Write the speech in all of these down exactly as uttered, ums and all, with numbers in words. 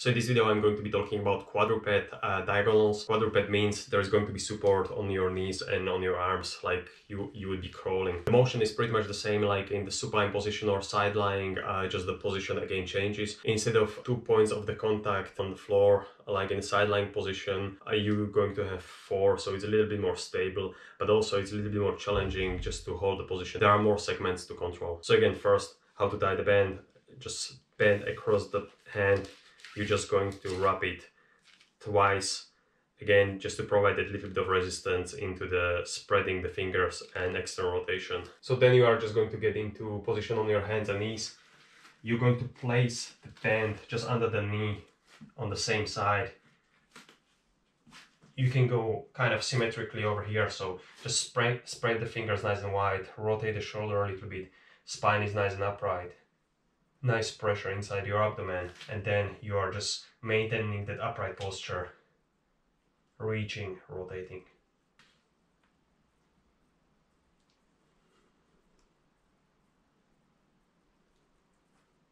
So in this video I'm going to be talking about quadruped uh, diagonals. Quadruped means there's going to be support on your knees and on your arms, like you, you would be crawling. The motion is pretty much the same like in the supine position or side lying, uh, just the position again changes. Instead of two points of the contact on the floor, like in the side lying position, uh, you're going to have four, so it's a little bit more stable, but also it's a little bit more challenging just to hold the position. There are more segments to control. So again, first, how to tie the band. Just bend across the hand. You're just going to wrap it twice, again, just to provide a little bit of resistance into the spreading the fingers and external rotation. So then you are just going to get into position on your hands and knees. You're going to place the band just under the knee on the same side. You can go kind of symmetrically over here, so just spread, spread the fingers nice and wide, rotate the shoulder a little bit, spine is nice and upright. Nice pressure inside your abdomen, and then you are just maintaining that upright posture, reaching, rotating.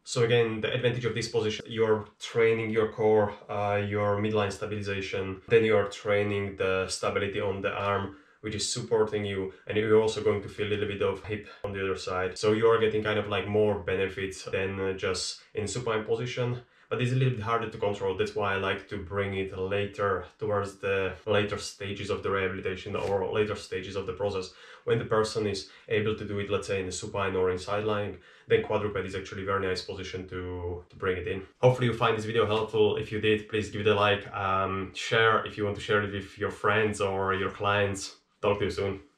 So again, the advantage of this position, you're training your core, uh, your midline stabilization, then you are training the stability on the arm, which is supporting you, and you're also going to feel a little bit of hip on the other side. So you are getting kind of like more benefits than just in supine position, but it's a little bit harder to control. That's why I like to bring it later, towards the later stages of the rehabilitation or later stages of the process. When the person is able to do it, let's say in the supine or in side lying, then quadruped is actually a very nice position to, to bring it in. Hopefully you find this video helpful. If you did, please give it a like, um, share if you want to share it with your friends or your clients. Talk to you soon.